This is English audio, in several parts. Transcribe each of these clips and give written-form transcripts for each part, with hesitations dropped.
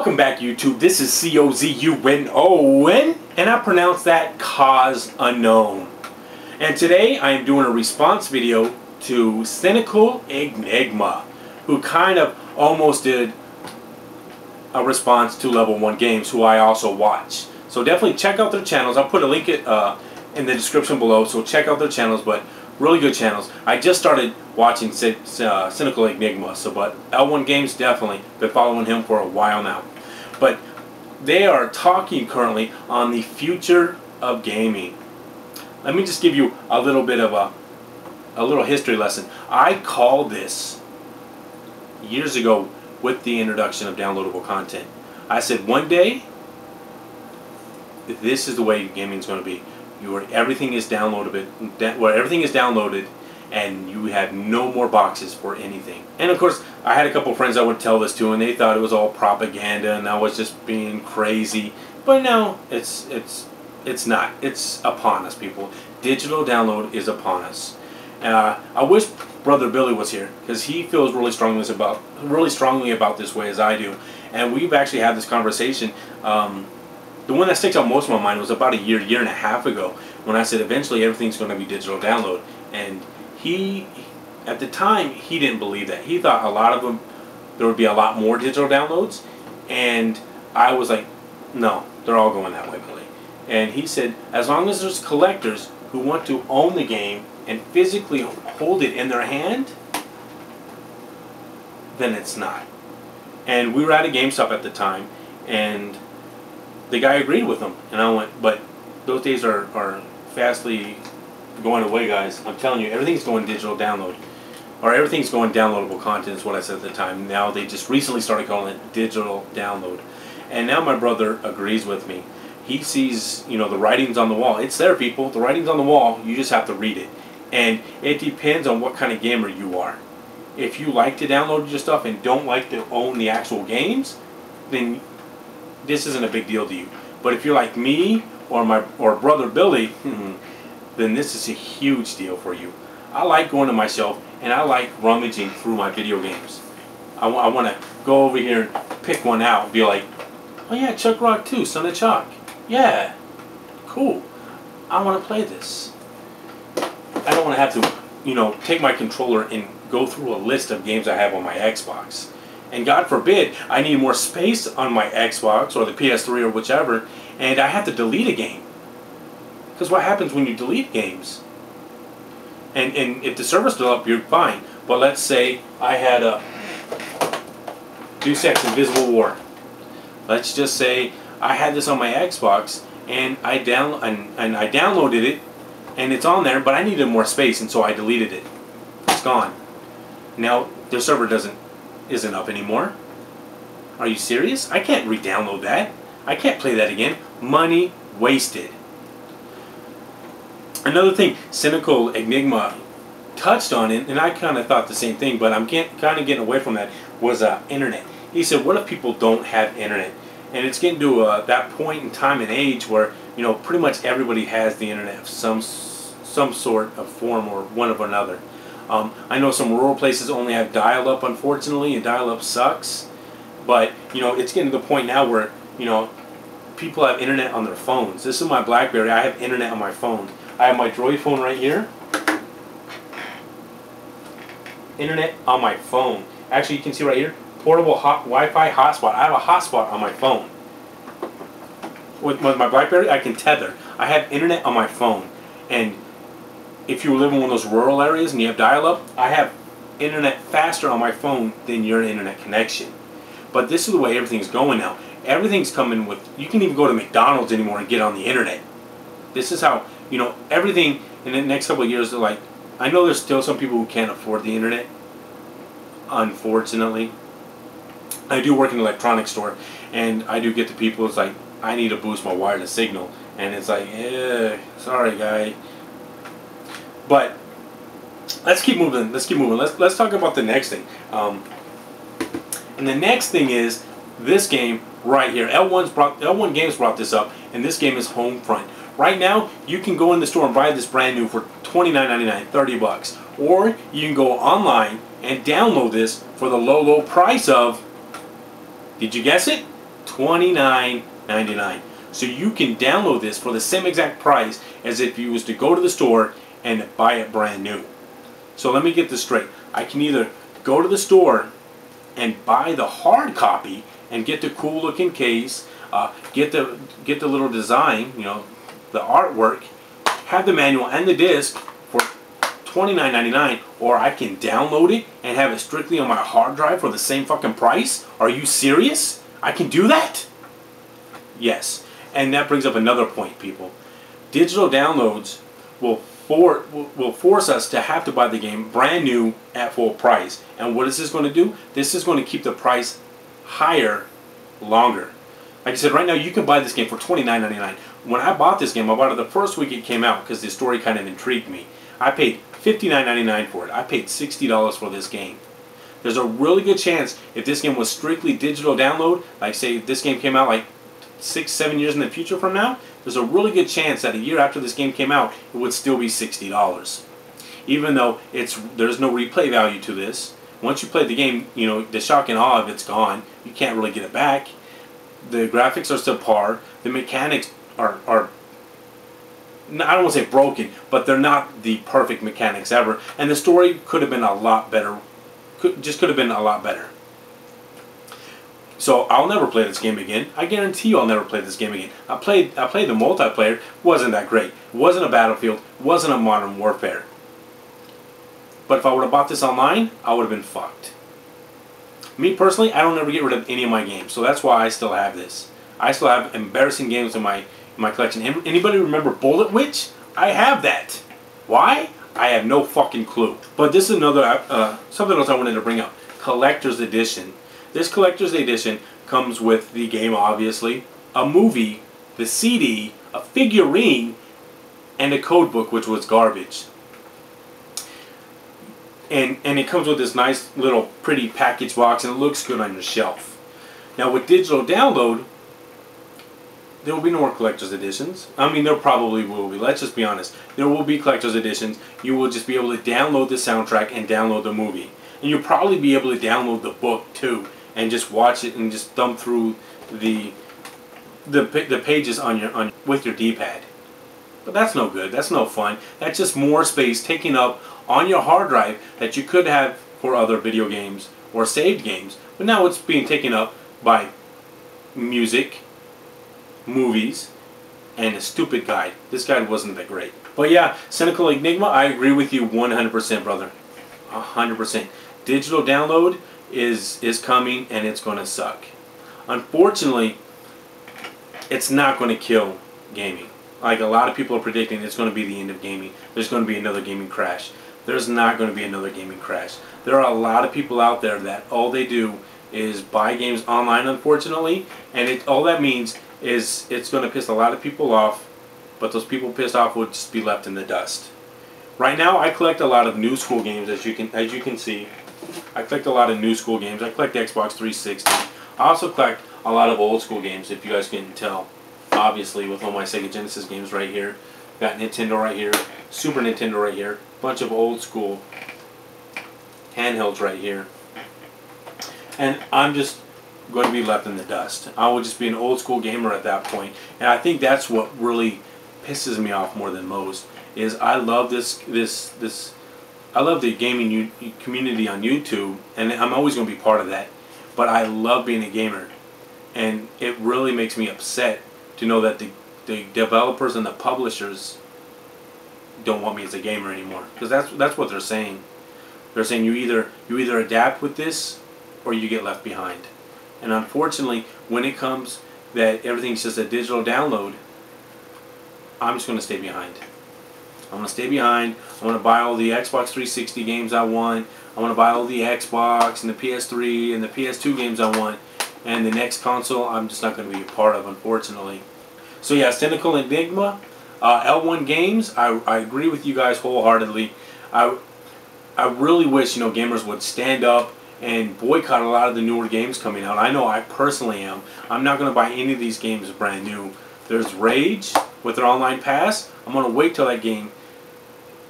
Welcome back, YouTube. This is C-O-Z-U-N-O-N, and I pronounce that cause unknown. And today I am doing a response video to Cynical Enigma, who kind of almost did a response to Level 1 Games, who I also watch. So definitely check out their channels. I'll put a link in the description below, so check out their channels, but really good channels. I just started watching Cynical Enigma, but L1 Games, definitely been following him for a while now. But they are talking currently on the future of gaming. Let me just give you a little bit of a little history lesson. I called this years ago with the introduction of downloadable content. I said one day this is the way gaming is going to be. Everything is downloadable, where everything is downloaded, and you have no more boxes for anything. And of course, I had a couple friends I would tell this to, and they thought it was all propaganda, and I was just being crazy. But no, it's not. It's upon us, people. Digital download is upon us. I wish Brother Billy was here, because he feels really strongly about this way as I do, and we've actually had this conversation. The one that sticks out most in my mind was about a year and a half ago, when I said eventually everything's going to be digital download. And he, at the time, he didn't believe that. He thought there would be a lot more digital downloads. And I was like, no, they're all going that way, Billy. And he said, as long as there's collectors who want to own the game and physically hold it in their hand, then it's not. And we were at a GameStop at the time, and the guy agreed with him, and I went, but those days are fastly going away, guys. I'm telling you, everything's going digital download, or everything's going downloadable content is what I said at the time. Now they just recently started calling it digital download, and now my brother agrees with me. He sees, you know, the writing's on the wall. It's there, people. The writing's on the wall. You just have to read it, and it depends on what kind of gamer you are. If you like to download your stuff and don't like to own the actual games, then this isn't a big deal to you. But if you're like me or my Brother Billy, then this is a huge deal for you. I like going to my shelf, and I like rummaging through my video games. I want to go over here and pick one out and be like, oh yeah, Chuck Rock 2, Son of Chuck. Yeah, cool. I want to play this. I don't want to have to, you know, take my controller and go through a list of games I have on my Xbox. And God forbid, I need more space on my Xbox or the PS3 or whichever, and I have to delete a game. Because what happens when you delete games? And if the server's still up, you're fine. But let's say I had a Deus Ex Invisible War. Let's just say I had this on my Xbox, and I downloaded it, and it's on there, but I needed more space, and so I deleted it. It's gone. Now the server isn't up anymore. Are you serious? I can't re-download that. I can't play that again. Money wasted. Another thing Cynical Enigma touched on, and I kind of thought the same thing, but I'm kind of getting away from that, was internet. He said, what if people don't have internet? And it's getting to that point in time and age where, you know, pretty much everybody has the internet of some sort of form or one of another. I know some rural places only have dial-up, unfortunately, and dial-up sucks. But, you know, it's getting to the point now where, you know, people have internet on their phones. This is my BlackBerry. I have internet on my phone. I have my Droid phone right here. Internet on my phone. Actually, you can see right here, portable Wi-Fi hotspot. I have a hotspot on my phone. With my BlackBerry, I can tether. I have internet on my phone. And if you live in one of those rural areas and you have dial-up, I have internet faster on my phone than your internet connection. But this is the way everything's going now. Everything's coming with, you can even go to McDonald's anymore and get on the internet. This is how, you know, everything in the next couple of years, they're like, I know there's still some people who can't afford the internet, unfortunately. I do work in an electronics store, and I do get the people, it's like, I need to boost my wireless signal. And it's like, sorry, guy. But let's keep moving. Let's talk about the next thing. And the next thing is this game right here. L1 Games brought this up, and this game is Homefront. Right now, you can go in the store and buy this brand new for $29.99, 30 bucks, or you can go online and download this for the low price of, did you guess it? $29.99. So you can download this for the same exact price as if you was to go to the store and buy it brand new. So let me get this straight. I can either go to the store and buy the hard copy and get the cool looking case, get the little design, you know, the artwork, have the manual and the disc for $29.99, or I can download it and have it strictly on my hard drive for the same fucking price? Are you serious? I can do that? Yes. And that brings up another point, people. Digital downloads will force us to have to buy the game brand new at full price. And what is this going to do? This is going to keep the price higher longer. Like I said, right now you can buy this game for $29.99. When I bought this game, I bought it the first week it came out because the story kind of intrigued me. I paid $59.99 for it. I paid $60 for this game. There's a really good chance if this game was strictly digital download, like say if this game came out like 6-7 years in the future from now, there's a really good chance that a year after this game came out, it would still be $60. Even though there's no replay value to this. Once you play the game, you know, the shock and awe of it's gone. You can't really get it back. The graphics are subpar. The mechanics are I don't want to say broken, but they're not the perfect mechanics ever. And the story could have been a lot better. Just could have been a lot better. So I'll never play this game again. I guarantee you I'll never play this game again. I played the multiplayer. Wasn't that great. Wasn't a Battlefield. Wasn't a Modern Warfare. But if I would have bought this online, I would have been fucked. Me personally, I don't ever get rid of any of my games. So that's why I still have this. I still have embarrassing games in my collection. Anybody remember Bullet Witch? I have that. Why? I have no fucking clue. But this is another something else I wanted to bring up. Collector's Edition. This Collector's Edition comes with the game, obviously, a movie, the CD, a figurine, and a code book, which was garbage. And it comes with this nice little pretty package box, and it looks good on your shelf. Now, with digital download, there will be no more Collector's Editions. I mean, there probably will be. Let's just be honest. There will be Collector's Editions. You will just be able to download the soundtrack and download the movie. And you'll probably be able to download the book, too, and just watch it and just thumb through the pages with your D-pad. But that's no good. That's no fun. That's just more space taken up on your hard drive that you could have for other video games or saved games. But now it's being taken up by music, movies, and a stupid guide. This guide wasn't that great. But yeah, Cynical Enigma, I agree with you 100%, brother. 100%. Digital download is coming, and it's going to suck. Unfortunately, it's not going to kill gaming. Like a lot of people are predicting, it's going to be the end of gaming. There's going to be another gaming crash. There's not going to be another gaming crash. There are a lot of people out there that all they do is buy games online, unfortunately, and all that means is it's going to piss a lot of people off, but those people pissed off will just be left in the dust. Right now, I collect a lot of new school games, as you can see. I collect a lot of new school games. I collect Xbox 360. I also collect a lot of old school games, if you guys can tell. Obviously, with all my Sega Genesis games right here. Got Nintendo right here. Super Nintendo right here. Bunch of old school handhelds right here. And I'm just going to be left in the dust. I will just be an old school gamer at that point. And I think that's what really pisses me off more than most. Is I love I love the gaming community on YouTube, and I'm always going to be part of that, but I love being a gamer, and it really makes me upset to know that the developers and the publishers don't want me as a gamer anymore, because that's what they're saying. They're saying you either adapt with this or you get left behind. And unfortunately, when it comes that everything's just a digital download, I'm just going to stay behind. I'm going to stay behind. I'm going to buy all the Xbox 360 games I want. I'm going to buy all the Xbox and the PS3 and the PS2 games I want. And the next console, I'm just not going to be a part of, unfortunately. So yeah, Cynical Enigma, L1 Games, I agree with you guys wholeheartedly. I really wish, you know, gamers would stand up and boycott a lot of the newer games coming out. I know I personally am. I'm not going to buy any of these games brand new. There's Rage with their online pass. I'm going to wait till that game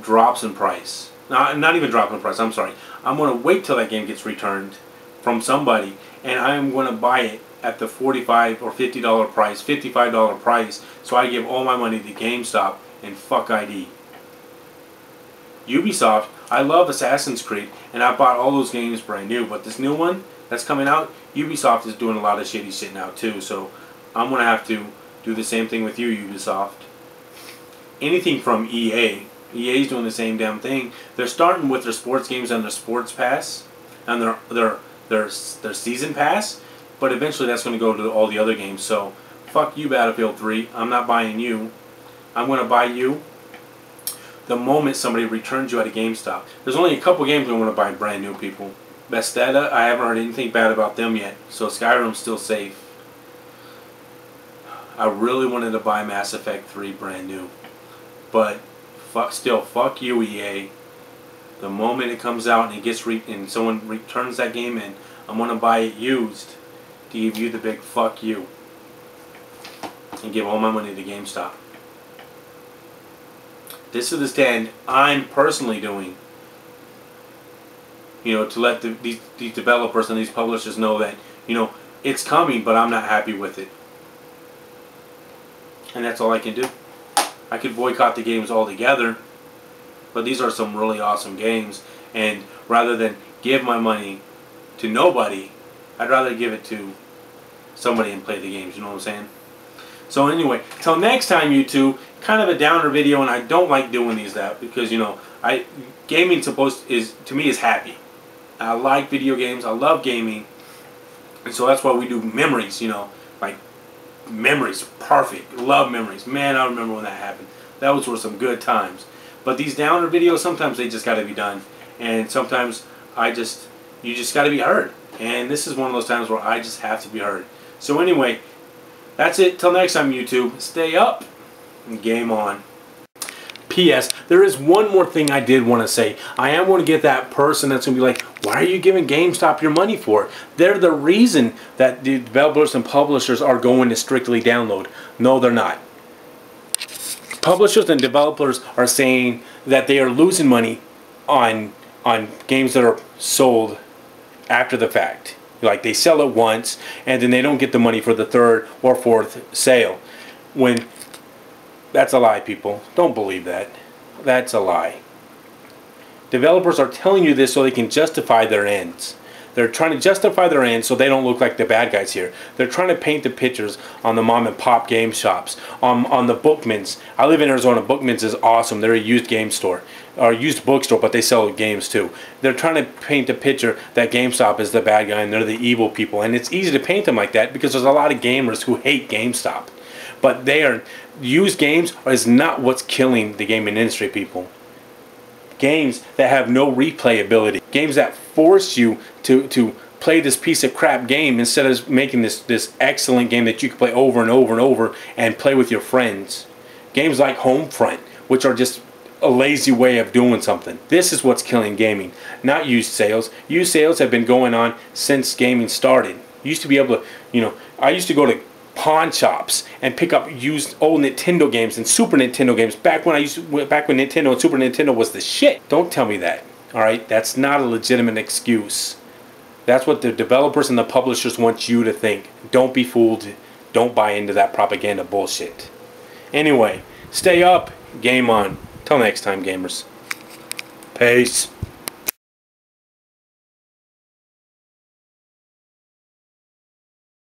drops in price. Not even dropping price, I'm sorry. I'm going to wait till that game gets returned from somebody, and I'm going to buy it at the $45 or $50 price, $55 price, so I give all my money to GameStop and fuck ID. Ubisoft, I love Assassin's Creed, and I bought all those games brand new, but this new one that's coming out, Ubisoft is doing a lot of shitty shit now too, so I'm going to have to do the same thing with you, Ubisoft. Anything from EA. EA's doing the same damn thing. They're starting with their sports games on their sports pass, and their season pass, but eventually that's going to go to all the other games, so fuck you, Battlefield 3. I'm not buying you. I'm going to buy you the moment somebody returns you at a GameStop. There's only a couple games I want to buy brand new, people. Bethesda, I haven't heard anything bad about them yet, so Skyrim's still safe. I really wanted to buy Mass Effect 3 brand new, but fuck you, EA. The moment it comes out and it gets and someone returns that game in, I'm gonna buy it used to give you the big fuck you and give all my money to GameStop. This is the stand I'm personally doing, you know, to let these developers and these publishers know that, you know, it's coming, but I'm not happy with it. And that's all I can do. I could boycott the games altogether, but these are some really awesome games, and rather than give my money to nobody, I'd rather give it to somebody and play the games, you know what I'm saying? So anyway, till next time, YouTube, kind of a downer video, and I don't like doing these because, you know, gaming to me is happy. I like video games, I love gaming, and so that's why we do memories, you know, like memories, perfect. Love memories. Man, I remember when that happened. Those were some good times. But these downer videos, sometimes they just got to be done. And sometimes you just got to be heard. And this is one of those times where I just have to be heard. So anyway, that's it. Till next time, YouTube. Stay up and game on. P.S. There is one more thing I did want to say. I am going to get that person that's going to be like, why are you giving GameStop your money for? They're the reason that the developers and publishers are going to strictly download. No, they're not. Publishers and developers are saying that they are losing money on games that are sold after the fact. Like they sell it once and then they don't get the money for the third or fourth sale. When that's a lie, people. Don't believe that. That's a lie. Developers are telling you this so they can justify their ends. They're trying to justify their ends so they don't look like the bad guys here. They're trying to paint the pictures on the mom and pop game shops, on the Bookmans. I live in Arizona. Bookmans is awesome. They're a used game store, or used bookstore, but they sell games too. They're trying to paint the picture that GameStop is the bad guy and they're the evil people. And it's easy to paint them like that because there's a lot of gamers who hate GameStop. But used games is not what's killing the gaming industry, people. Games that have no replayability. Games that force you to play this piece of crap game instead of making this excellent game that you can play over and over and over and play with your friends. Games like Homefront, which are just a lazy way of doing something. This is what's killing gaming, not used sales. Used sales have been going on since gaming started. You used to be able to, you know, I used to go to pawn shops and pick up used old Nintendo games and Super Nintendo games back when Nintendo and Super Nintendo was the shit. Don't tell me that. All right, that's not a legitimate excuse. That's what the developers and the publishers want you to think. Don't be fooled. Don't buy into that propaganda bullshit. Anyway, stay up, game on. Till next time, gamers. Peace.